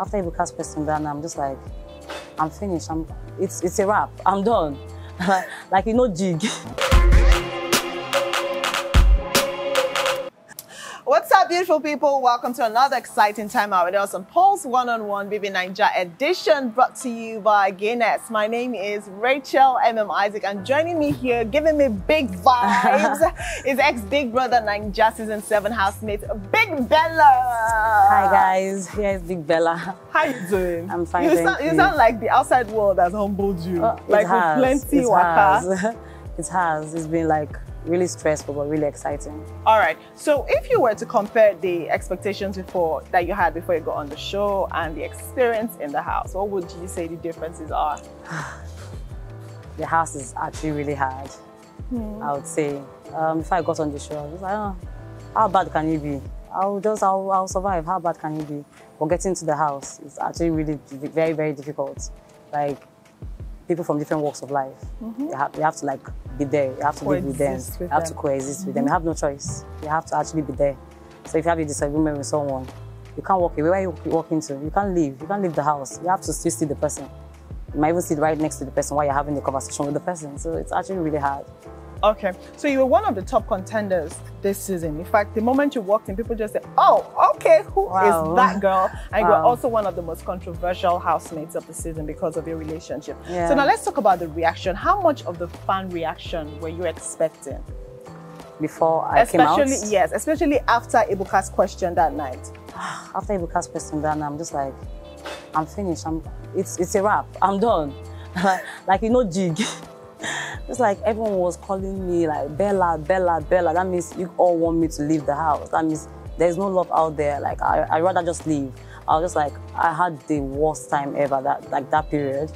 after Ebuka's question down, I'm just like, I'm finished. It's a wrap. I'm done. Like, you know, jig. What's up, beautiful people? Welcome to another exciting time out with us on Pulse One on One BB Naija edition, brought to you by Guinness. My name is Rachel M.M. Isaac, and joining me here, giving me big vibes, is ex-Big Brother Naija Season 7 housemate, Big Bella. Hi guys, here's Big Bella. How you doing? I'm fine, thank you. You sound like the outside world has humbled you. Like with plenty waka. It has. It's been like really stressful, but really exciting. All right. So if you were to compare the expectations that you had before you got on the show and the experience in the house, what would you say the differences are? The house is actually really hard, I would say. Before I got on the show, I was like, oh, how bad can it be? I'll survive. How bad can it be? But getting to the house is actually really very, very difficult. Like, people from different walks of life, you have to like be there, you have to live with them, you have to coexist with them, you have no choice, you have to actually be there. So if you have a disagreement with someone, you can't walk away, where you walk into, you can't leave the house, you have to still see the person. You might even sit right next to the person while you're having the conversation with the person, so it's actually really hard. Okay, so you were one of the top contenders this season. In fact, the moment you walked in, people just said, oh, okay, who is that girl? And you were also one of the most controversial housemates of the season because of your relationship. Yeah. So now let's talk about the reaction. How much of the fan reaction were you expecting? Before I came out? Yes, especially after Ebuka's question that night. After Ebuka's question that night, I'm just like, I'm finished. It's a wrap. I'm done. Like, you know, jig. It's like everyone was calling me like, Bella, Bella, Bella. That means you all want me to leave the house. That means there's no love out there. Like, I'd rather just leave. I was just like, I had the worst time ever, that period.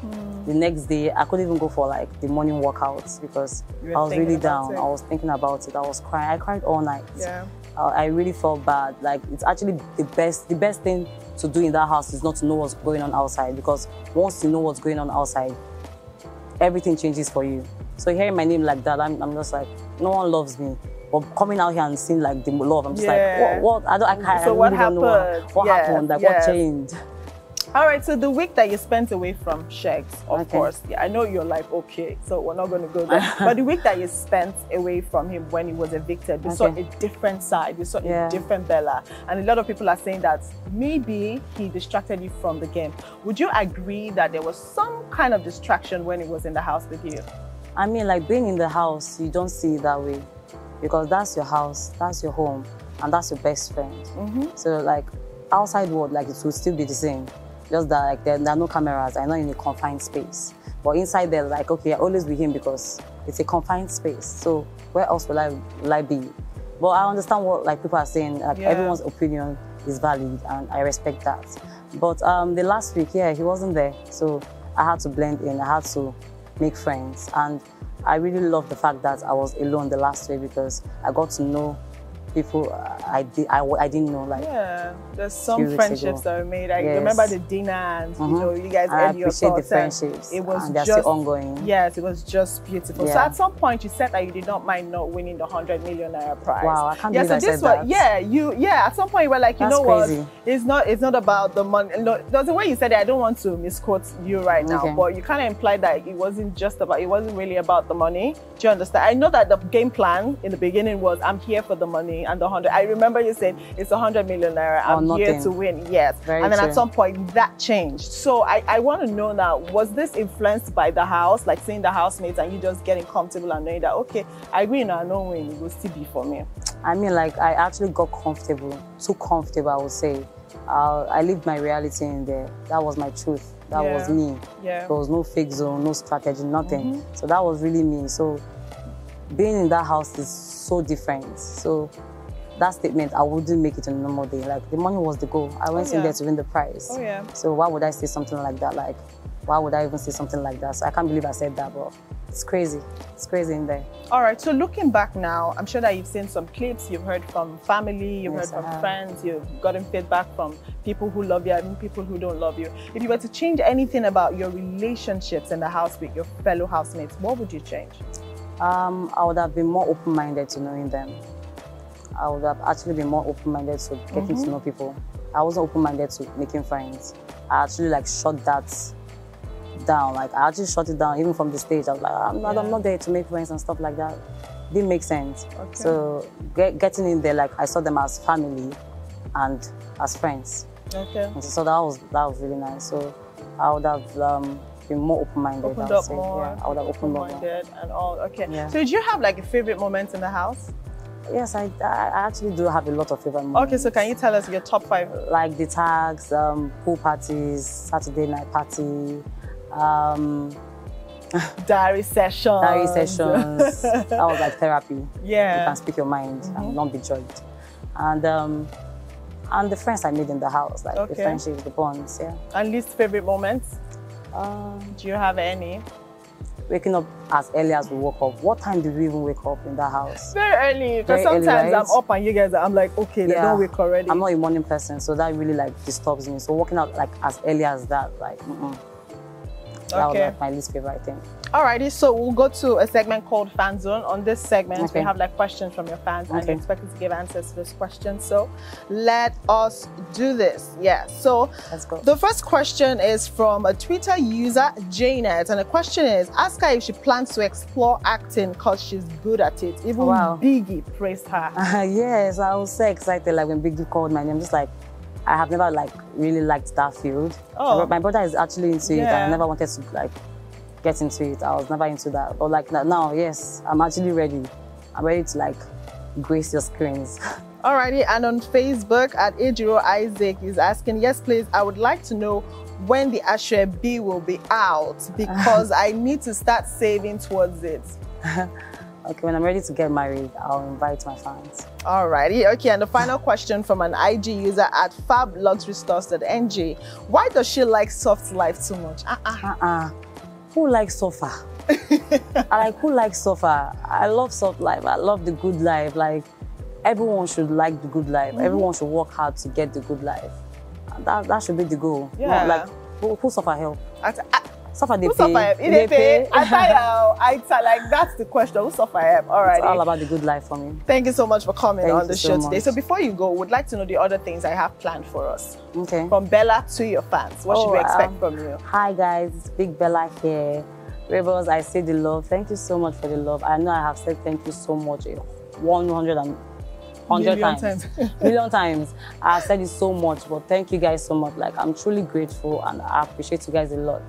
The next day, I couldn't even go for like the morning workouts because I was really down. I was thinking about it. I was crying. I cried all night. Yeah. I really felt bad. Like, it's actually the best thing to do in that house is not to know what's going on outside, because once you know what's going on outside, everything changes for you. So hearing my name like that, I'm just like, no one loves me. But coming out here and seeing like the love, I'm just like, what? I really don't know what happened, like what changed. All right, so the week that you spent away from Sheggz, of course, yeah, I know you're like, okay, so we're not going to go there. But the week that you spent away from him when he was evicted, we saw a different side, we saw a different Bella. And a lot of people are saying that maybe he distracted you from the game. Would you agree that there was some kind of distraction when he was in the house with you? I mean, like, being in the house, you don't see it that way, because that's your house, that's your home, and that's your best friend. So like, outside world, like, it will still be the same. Just that like, there are no cameras, I'm not in a confined space. But inside there, like, okay, I always be him because it's a confined space. So where else will I be? But I understand what like people are saying, like, everyone's opinion is valid, and I respect that. But the last week, yeah, he wasn't there. So I had to blend in, I had to make friends. And I really love the fact that I was alone the last week, because I got to know people I didn't know, like, there's some friendships that were made. I remember the dinner, and you know, you guys had your thoughts. I appreciate the friendships. It was just ongoing. Yes, it was just beautiful. So at some point, you said that you did not mind not winning the 100 million naira prize. Wow, I can't believe I said that. At some point, you were like, you know what? It's not about the money. No, the way you said it, I don't want to misquote you right now, but you kind of implied that it wasn't just about. It wasn't really about the money. Do you understand? I know that the game plan in the beginning was, I'm here for the money. And the 100, I remember you saying it's 100 million naira. I'm here to win. Yes, and then at some point that changed. So I want to know now, was this influenced by the house, like seeing the housemates and you just getting comfortable and knowing that, okay, I win or I don't win, it will still be for me? I mean, like, I actually got comfortable, too comfortable, I would say. I lived my reality in there. That was my truth. That was me. Yeah. There was no fake zone, no strategy, nothing. So that was really me. So being in that house is so different. So that statement, I wouldn't make it on a normal day. Like, the money was the goal. I went in there to win the prize. So why would I say something like that? Like, why would I even say something like that? So I can't believe I said that, but it's crazy. It's crazy in there. All right, so looking back now, I'm sure that you've seen some clips, you've heard from family, you've heard from friends, you've gotten feedback from people who love you and people who don't love you. If you were to change anything about your relationships in the house with your fellow housemates, what would you change? I would have been more open-minded to knowing them. I would have actually been more open-minded to getting to know people. I wasn't open-minded to making friends. I actually like shut that down. Like I actually shut it down even from the stage. I was like, I'm not there to make friends and stuff like that. Didn't make sense. Okay. So getting in there, like I saw them as family and as friends. Okay. And so that was really nice. So I would have been more open-minded. Opened up more. Yeah, I would have opened up more. And all. Okay. Yeah. So did you have like a favorite moment in the house? Yes, I actually do have a lot of favorite moments. Okay, so can you tell us your top five? Like the tags, pool parties, Saturday night party, diary sessions. Diary sessions. That was like therapy. Yeah. You can speak your mind and not be judged. And the friends I made in the house, like the friendships, the bonds, yeah. And least favorite moments? Do you have any? Waking up as early as we woke up. What time did we even wake up in that house? Very early. Because sometimes early, right? I'm up and you guys, I'm like, okay, they don't wake already. I'm not a morning person, so that really like disturbs me. So walking out like as early as that, like, that was like my least favorite thing. Alrighty, so we'll go to a segment called Fan Zone. On this segment, we have like questions from your fans, and you're expected to give answers to those questions. So let us do this. Yeah. So let's go. The first question is from a Twitter user, Janet, and the question is: ask her if she plans to explore acting because she's good at it. Even Biggie praised her. Yes, I was so excited. Like when Biggie called my name, just like. I have never like really liked that field. Oh. My brother is actually into it, and I never wanted to like get into it. I was never into that. But like now, yes, I'm actually ready. I'm ready to like grace your screens. Alrighty, and on Facebook at Ejiro Isaac is asking, yes please, I would like to know when the Asher B will be out because I need to start saving towards it. Okay, when I'm ready to get married, I'll invite my fans. Alrighty, okay, and the final question from an IG user at fabluxurystores.ng. Why does she like soft life so much? Who likes sofa? Who likes sofa? I love soft life, I love the good life. Like, everyone should like the good life. Everyone should work hard to get the good life. That should be the goal. Yeah. Not, like, who suffer help? Suffer they pay. They pay. Like that's the question. Who suffer help? All right. It's all about the good life for me. Thank you so much for coming on the show today. So before you go, we'd like to know the other things I have planned for us. Okay. From Bella to your fans, what should we expect from you? Hi guys, it's Big Bella here. Rebels, I say the love. Thank you so much for the love. I know I have said thank you so much 100 million times. I've said it so much, but thank you guys so much. Like, I'm truly grateful and I appreciate you guys a lot.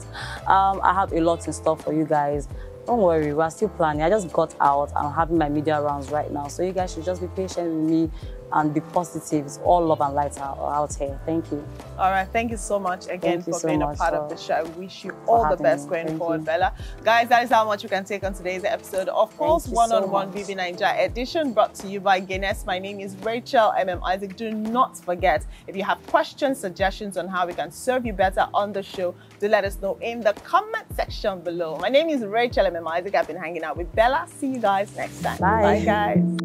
I have a lot in store for you guys. Don't worry, we're still planning. I just got out. I'm having my media rounds right now. So you guys should just be patient with me and be positive. It's all love and light out here. Thank you. All right. Thank you so much again for being a part of the show. I wish you all the best going forward, Bella. Guys, that is how much we can take on today's episode of Pulse One on One BB Naija edition, brought to you by Guinness. My name is Rachel M.M. Isaac. Do not forget, if you have questions, suggestions on how we can serve you better on the show, do let us know in the comment section below. My name is Rachel M.M. Isaac. I've been hanging out with Bella. See you guys next time. Bye, guys.